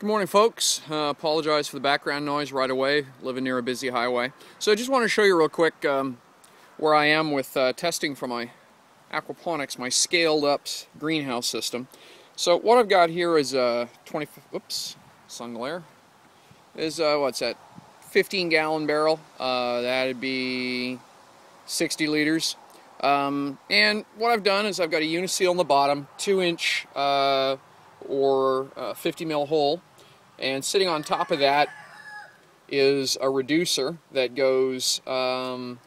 Good morning, folks. Apologize for the background noise right away, living near a busy highway. So I just want to show you real quick where I am with testing for my aquaponics, my scaled up greenhouse system. So what I've got here is 15-gallon barrel. That'd be 60 liters. And what I've done is I've got a uniseal on the bottom, 2-inch or 50 mil hole, and sitting on top of that is a reducer that goes from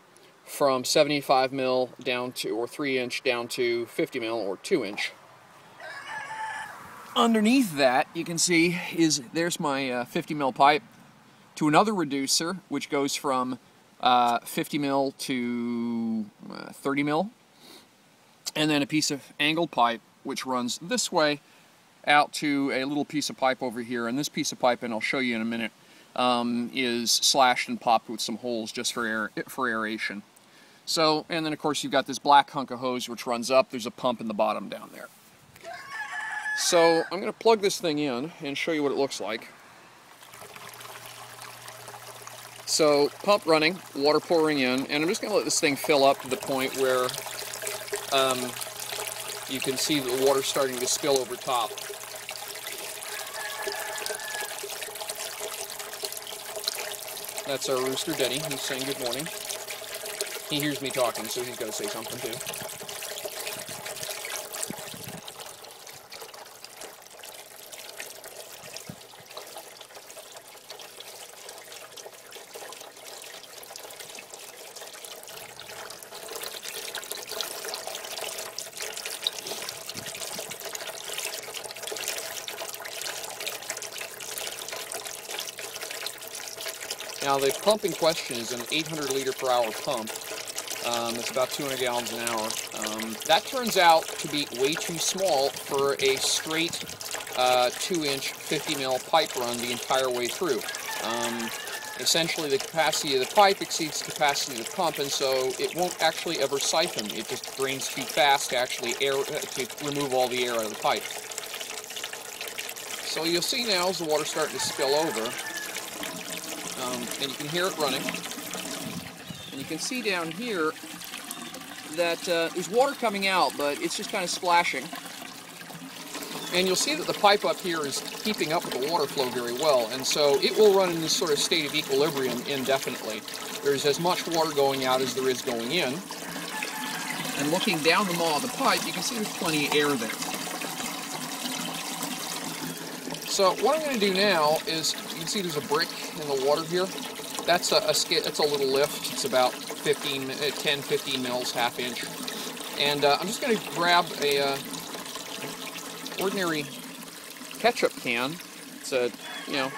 75 mil down to, or 3-inch down to 50 mil or 2-inch. Underneath that, you can see, is there's my 50 mil pipe to another reducer, which goes from 50 mil to 30 mil, and then a piece of angled pipe which runs this way out to a little piece of pipe over here, and this piece of pipe, and I'll show you in a minute, is slashed and popped with some holes just for aeration. So, and then of course you've got this black hunk of hose which runs up. There's a pump in the bottom down there. So I'm going to plug this thing in and show you what it looks like. So pump running, water pouring in, and I'm just going to let this thing fill up to the point where you can see the water starting to spill over top. That's our rooster, Denny. He's saying good morning. He hears me talking, so he's got to say something too. Now the pump in question is an 800 liter per hour pump. It's about 200 gallons an hour. That turns out to be way too small for a straight 2-inch 50 mil pipe run the entire way through. Essentially the capacity of the pipe exceeds the capacity of the pump, and so it won't actually ever siphon. It just drains too fast to actually to remove all the air out of the pipe. So you'll see now as the water's starting to spill over, and you can hear it running, and you can see down here that there's water coming out, but it's just kind of splashing, and you'll see that the pipe up here is keeping up with the water flow very well, and so it will run in this sort of state of equilibrium indefinitely. There's as much water going out as there is going in, and looking down the maw of the pipe, you can see there's plenty of air there. So what I'm going to do now is, you can see there's a brick in the water here. That's a little lift. It's about 10-15 mils, half inch. And I'm just going to grab a ordinary ketchup can. It's a, you know,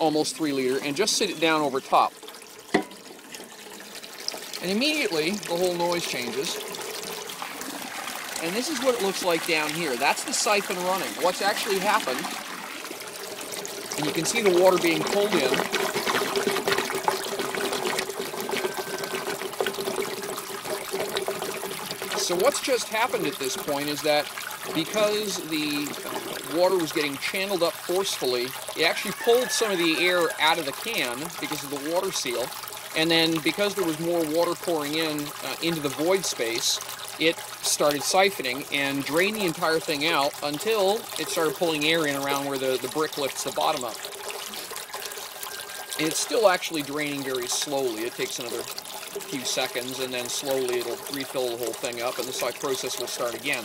almost 3 liter, and just sit it down over top. And immediately the whole noise changes. And this is what it looks like down here. That's the siphon running. What's actually happened, and you can see the water being pulled in. So what's just happened at this point is that because the water was getting channeled up forcefully, it actually pulled some of the air out of the can because of the water seal. And then because there was more water pouring in into the void space, it started siphoning and drained the entire thing out until it started pulling air in around where the brick lifts the bottom up. And it's still actually draining very slowly. It takes another few seconds, and then slowly it'll refill the whole thing up, and the process will start again.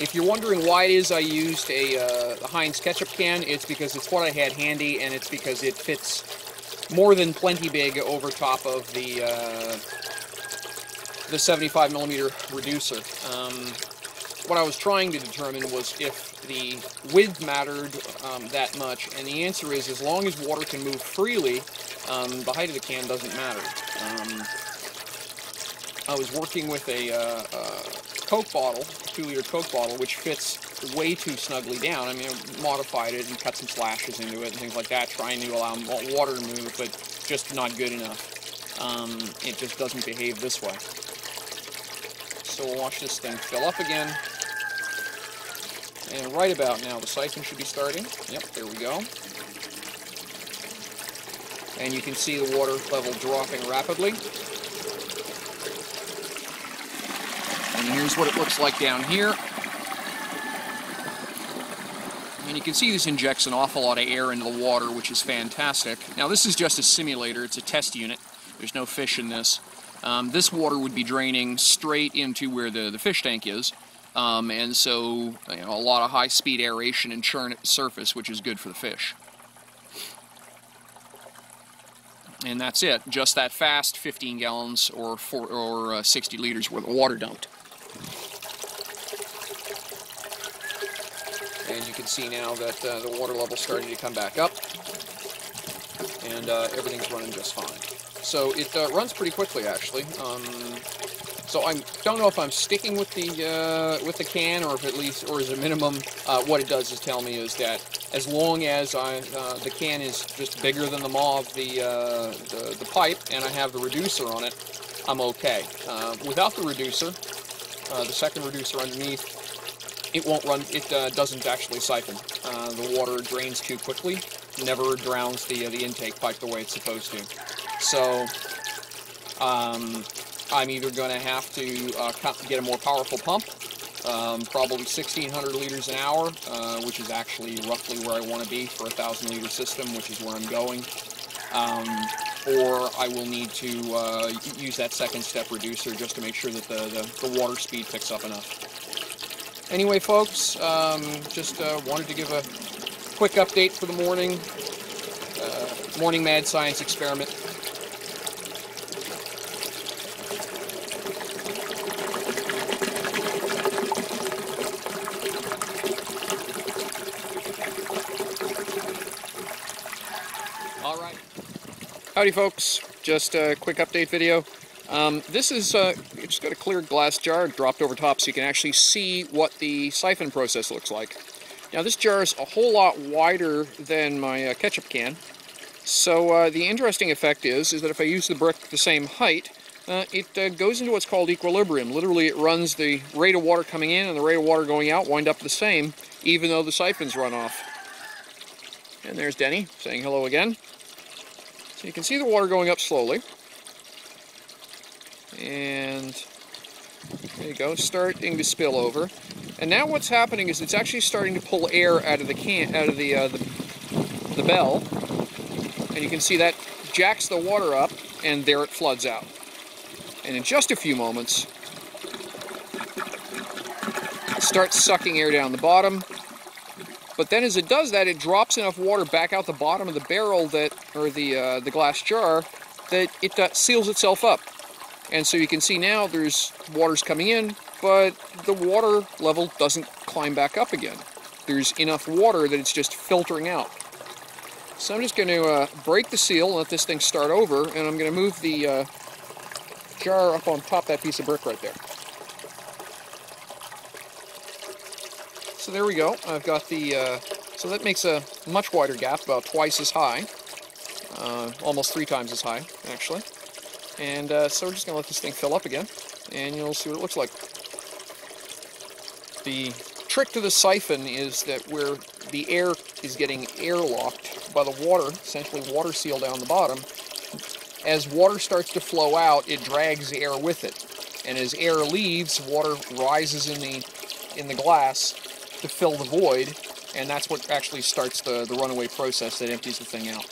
If you're wondering why it is I used a Heinz ketchup can, it's because it's what I had handy, and it's because it fits more than plenty big over top of the 75 millimeter reducer. What I was trying to determine was if the width mattered that much, and the answer is as long as water can move freely, the height of the can doesn't matter. I was working with a Coke bottle, 2-liter Coke bottle, which fits way too snugly down. I mean, I modified it and cut some slashes into it and things like that, trying to allow water to move, but just not good enough. it just doesn't behave this way. So we'll watch this thing fill up again. And right about now, the siphon should be starting. Yep, there we go. And you can see the water level dropping rapidly. And here's what it looks like down here. And you can see this injects an awful lot of air into the water, which is fantastic. Now this is just a simulator, it's a test unit. There's no fish in this. This water would be draining straight into where the fish tank is. And so, you know, a lot of high-speed aeration and churn at the surface, which is good for the fish. And that's it. Just that fast, 15 gallons or 60 liters worth of water dumped. And you can see now that the water level's starting to come back up. And everything's running just fine. So it runs pretty quickly, actually. So I don't know if I'm sticking with the can, or if at least, or as a minimum, what it does is tell me is that as long as the can is just bigger than the maw of the pipe, and I have the reducer on it, I'm okay. Without the reducer, the second reducer underneath, it won't run. It doesn't actually siphon. The water drains too quickly. Never drowns the intake pipe the way it's supposed to. So. I'm either going to have to get a more powerful pump, probably 1,600 liters an hour, which is actually roughly where I want to be for a 1,000 liter system, which is where I'm going, or I will need to use that second step reducer just to make sure that the water speed picks up enough. Anyway, folks, just wanted to give a quick update for the morning, morning mad science experiment. Howdy folks, just a quick update video. This is, just got a clear glass jar dropped over top so you can actually see what the siphon process looks like. Now this jar is a whole lot wider than my ketchup can, so the interesting effect is that if I use the brick the same height, it goes into what's called equilibrium. Literally it runs the rate of water coming in and the rate of water going out wind up the same, even though the siphons run off. And there's Denny saying hello again. So you can see the water going up slowly, and there you go, starting to spill over. And now what's happening is it's actually starting to pull air out of the can, out of the bell, and you can see that jacks the water up, and there it floods out. And in just a few moments, it starts sucking air down the bottom. But then as it does that, it drops enough water back out the bottom of the barrel that, or the glass jar, that it seals itself up. And so you can see now there's water's coming in, but the water level doesn't climb back up again. There's enough water that it's just filtering out. So I'm just going to break the seal and let this thing start over, and I'm going to move the jar up on top of that piece of brick right there. So there we go, I've got the, so that makes a much wider gap, about twice as high, almost 3 times as high, actually. And so we're just going to let this thing fill up again, and you'll see what it looks like. The trick to the siphon is that where the air is getting airlocked by the water, essentially water seal down the bottom, as water starts to flow out, it drags the air with it. And as air leaves, water rises in the glass, to fill the void, and that's what actually starts the runaway process that empties the thing out.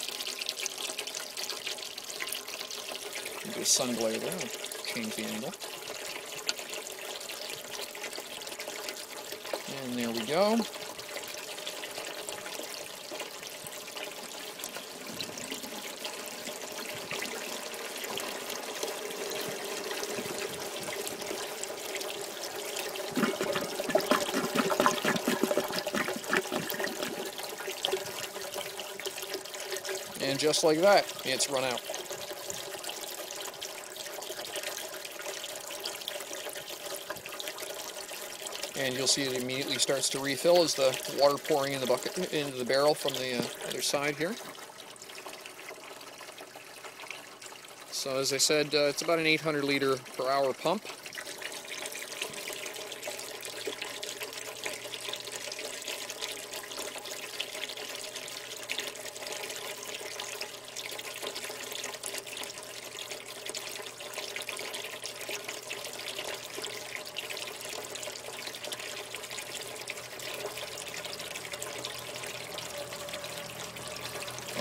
Do a sun glare there, I'll change the angle. And there we go. And just like that, it's run out. And you'll see it immediately starts to refill as the water pouring in the bucket, into the barrel from the other side here. So as I said, it's about an 800 liter per hour pump.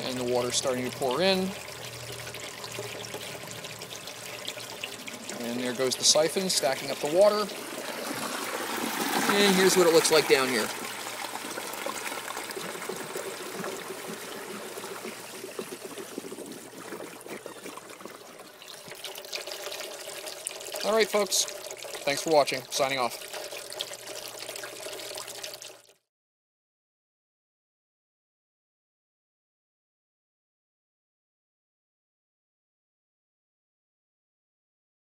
And the water's starting to pour in. And there goes the siphon, stacking up the water. And here's what it looks like down here. All right, folks. Thanks for watching. Signing off.